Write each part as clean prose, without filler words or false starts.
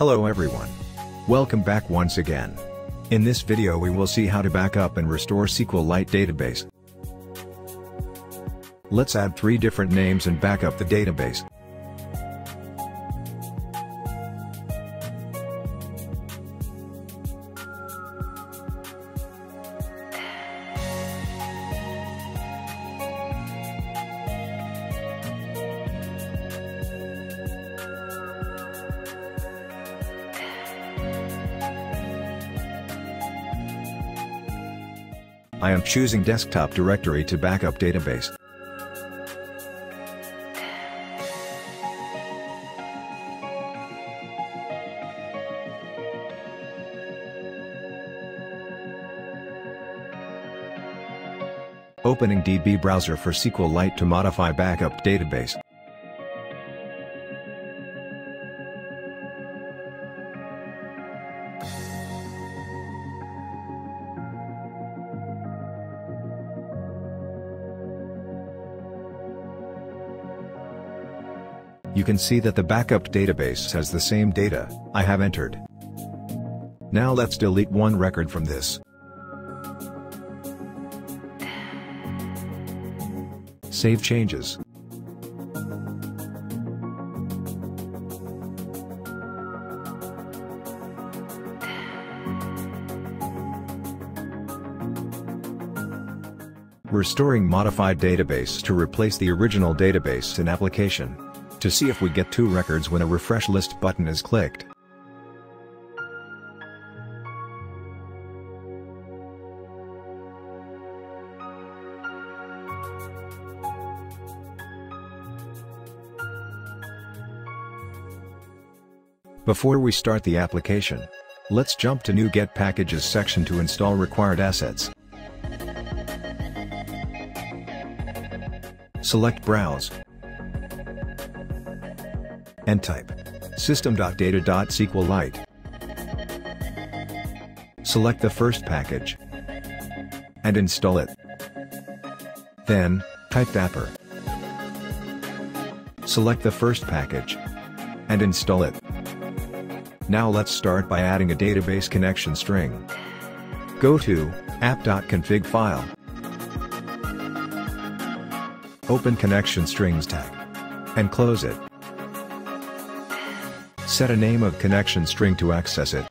Hello everyone. Welcome back once again. In this video we will see how to back up and restore SQLite database. Let's add 3 different names and back up the database. I am choosing desktop directory to backup database. Opening DB Browser for SQLite to modify backup database. You can see that the backup database has the same data I have entered. Now let's delete one record from this. Save changes. Restoring modified database to replace the original database in application. To see if we get 2 records when a refresh list button is clicked. Before we start the application, let's jump to new Get Packages section to install required assets. Select Browse and type System.Data.Sqlite. Select the first package and install it. Then, type Dapper. Select the first package and install it. Now let's start by adding a database connection string. Go to app.config file. Open Connection Strings tab and close it. Set a name of connection string to access it.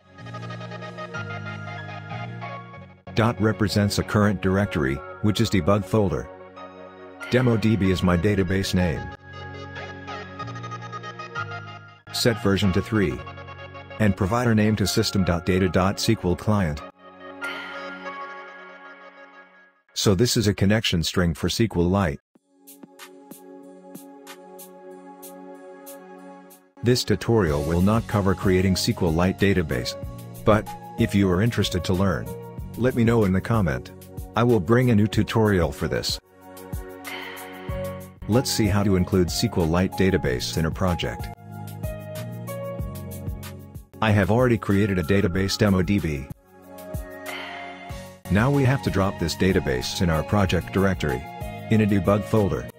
Dot represents a current directory, which is debug folder. Demo.db is my database name. Set version to 3. And provider name to System.Data.SqlClient. So this is a connection string for SQLite. This tutorial will not cover creating SQLite database. But, if you are interested to learn, let me know in the comment. I will bring a new tutorial for this. Let's see how to include SQLite database in a project. I have already created a database demo.db. Now we have to drop this database in our project directory, in a debug folder.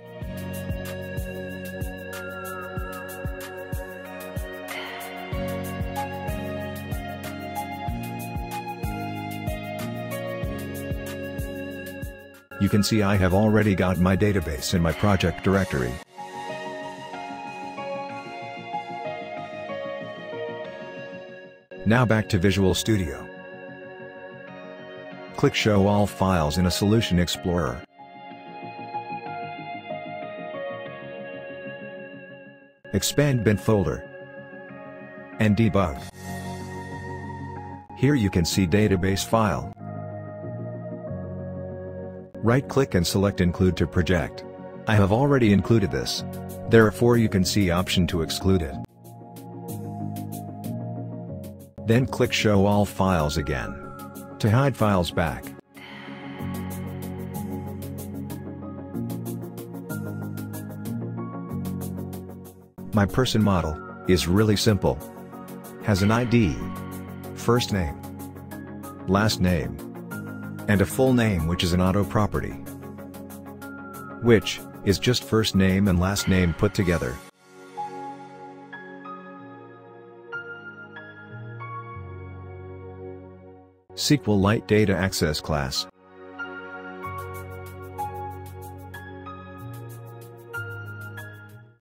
You can see I have already got my database in my project directory. Now back to Visual Studio. Click Show All Files in a Solution Explorer. Expand bin folder and debug. Here you can see database file. Right-click and select Include to project. I have already included this. Therefore you can see option to exclude it. Then click Show All Files again, to hide files back. My person model is really simple. Has an ID, first name, last name, and a full name which is an auto property, which is just first name and last name put together. SQLite data access class.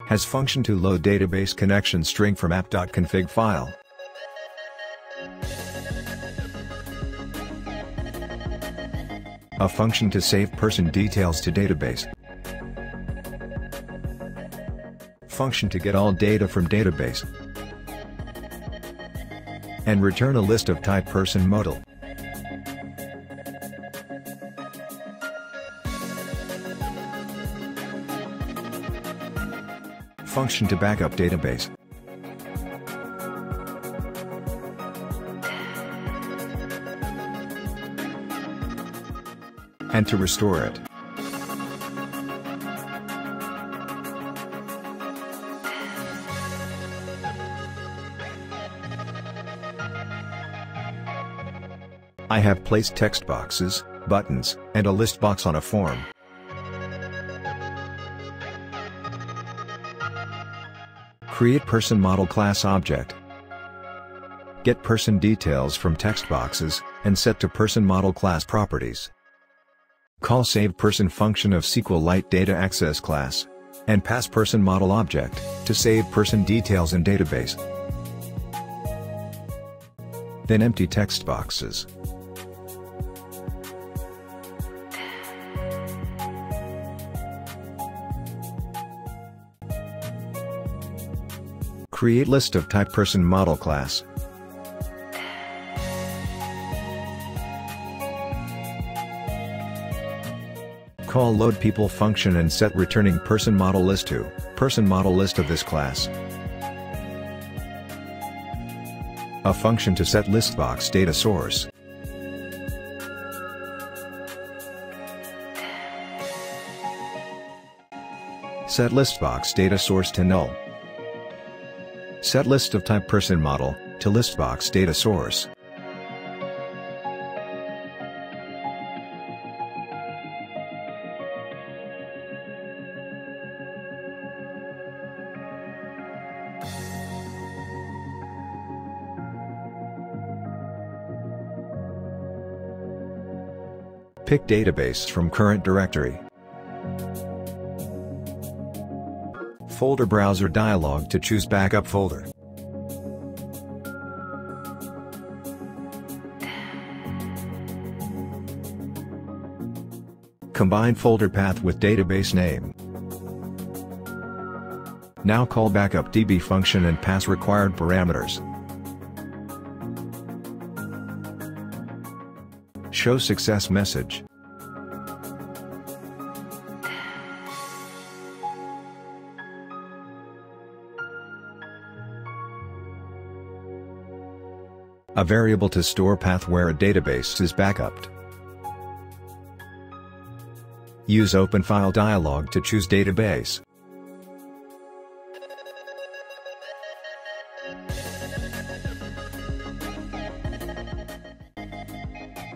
Has function to load database connection string from app.config file. A function to save person details to database. Function to get all data from database. And return a list of type PersonModel. Function to backup database. And to restore it. I have placed text boxes, buttons, and a list box on a form. Create PersonModel class object. Get person details from text boxes, and set to PersonModel class properties. Call save person function of SQLite data access class. And pass PersonModel object, to save person details in database. Then empty text boxes. Create list of type PersonModel class. Call load people function and set returning PersonModel list to PersonModel list of this class. A function to set list box data source. Set list box data source to null. Set list of type PersonModel to list box data source. Pick database from current directory. Folder browser dialog to choose backup folder. Combine folder path with database name. Now call backup DB function and pass required parameters. Show success message. A variable to store path where a database is backupped. Use OpenFileDialog to choose database.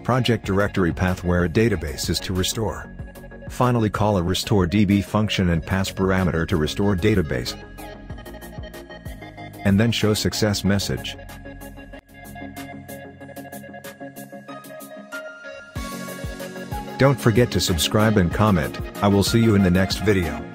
Project directory path where a database is to restore. Finally, call a restore DB function and pass parameter to restore database. And then show success message. Don't forget to subscribe and comment. I will see you in the next video.